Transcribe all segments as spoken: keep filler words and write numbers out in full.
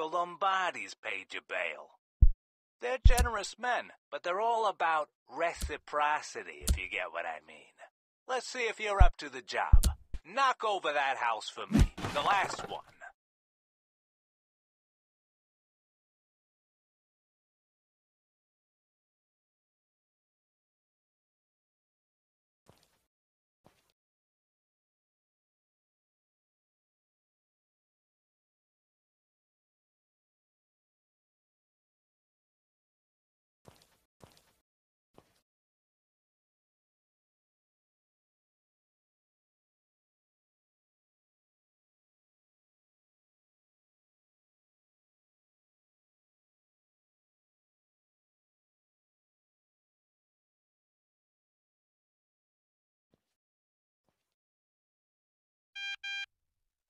The Lombardis paid your bail. They're generous men, but they're all about reciprocity, if you get what I mean. Let's see if you're up to the job. Knock over that house for me. The last one.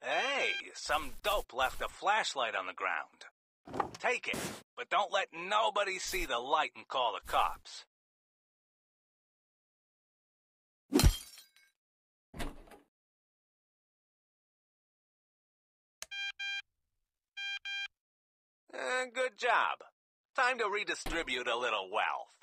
Hey, some dope left a flashlight on the ground. Take it, but don't let nobody see the light and call the cops. Uh, good job. Time to redistribute a little wealth.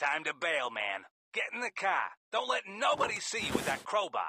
Time to bail, man. Get in the car. Don't let nobody see you with that crowbar.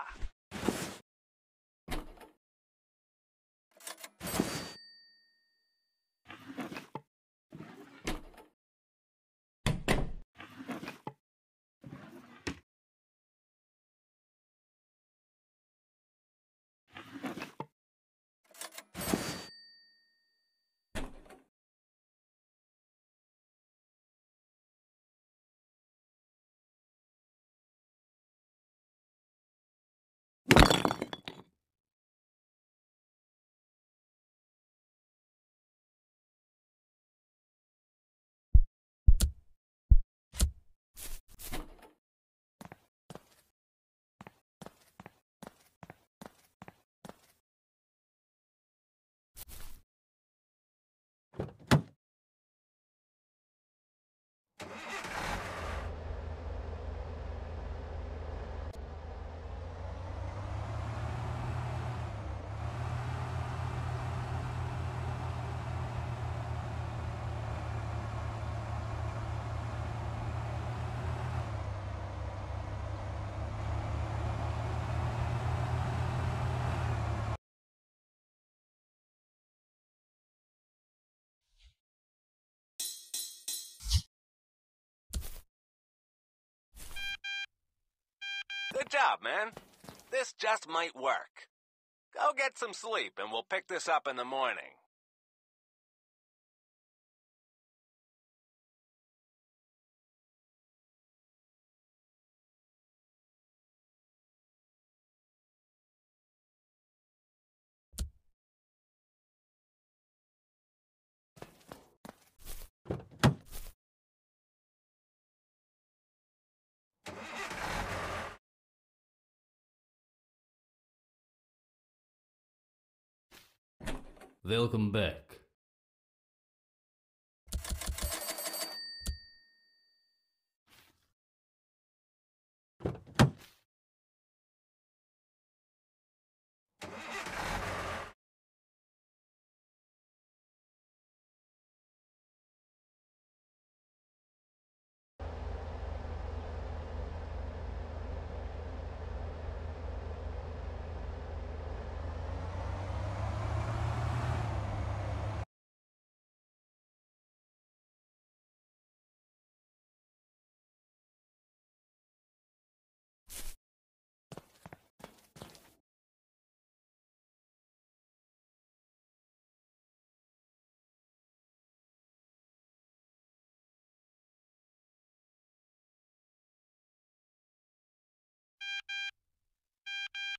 Good job, man. This just might work. Go get some sleep, and we'll pick this up in the morning. They'll come back.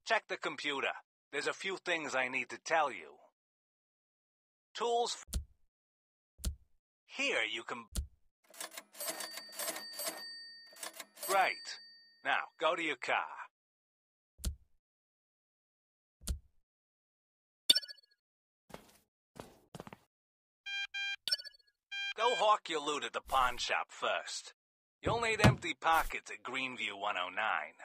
Check the computer. There's a few things I need to tell you. Tools. Here you can... Right. Now, go to your car. Go hawk your loot at the pawn shop first. You'll need empty pockets at Greenview one oh nine.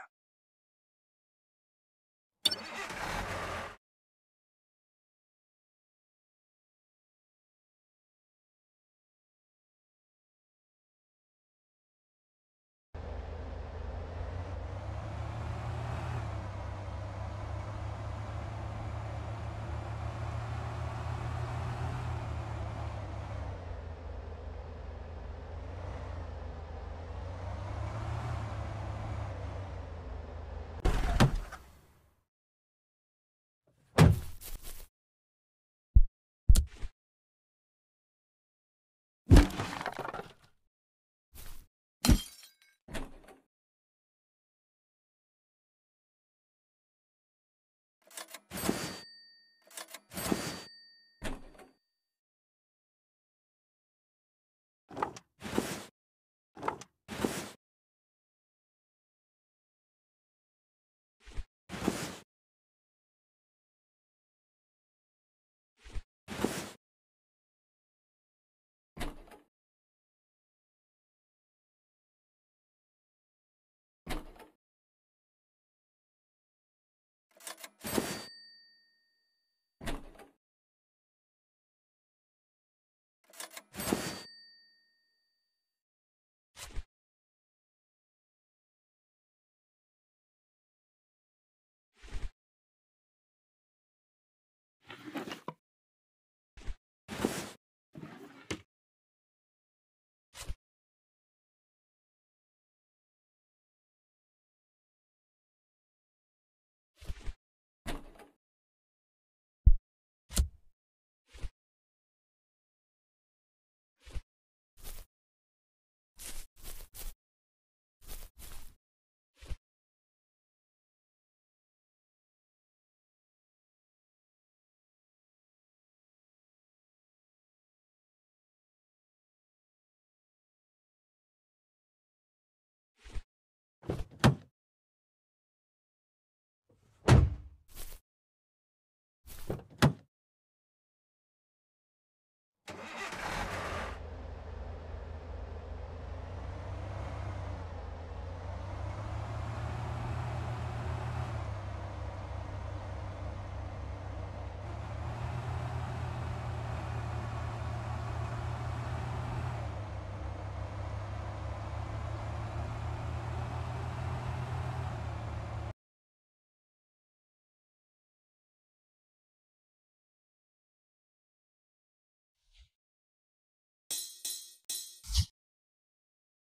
You